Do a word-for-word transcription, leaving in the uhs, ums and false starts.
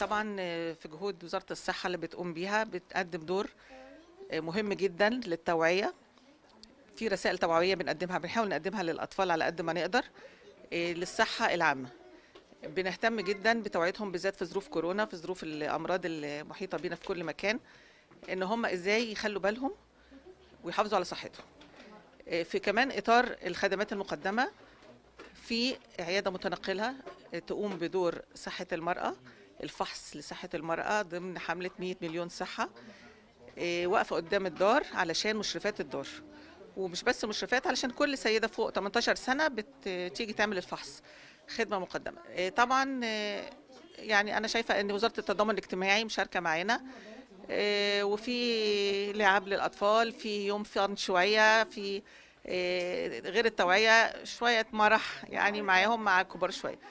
طبعا في جهود وزارة الصحة اللي بتقوم بيها بتقدم دور مهم جدا للتوعية. في رسائل توعوية بنقدمها، بنحاول نقدمها للأطفال على قد ما نقدر للصحة العامة. بنهتم جدا بتوعيتهم بالذات في ظروف كورونا، في ظروف الأمراض المحيطة بينا في كل مكان، إن هم إزاي يخلوا بالهم ويحافظوا على صحتهم. في كمان إطار الخدمات المقدمة، في عيادة متنقلة تقوم بدور صحة المرأة، الفحص لصحة المرأة ضمن حملة مئة مليون صحة، واقفة قدام الدار علشان مشرفات الدار، ومش بس مشرفات، علشان كل سيدة فوق تمنتاشر سنة بتيجي تعمل الفحص، خدمة مقدمة. طبعا يعني أنا شايفة أن وزارة التضامن الاجتماعي مشاركة معانا، وفي لعب للأطفال، في يوم فن شوية، في غير التوعية شوية مرح يعني معاهم مع الكبار شوية.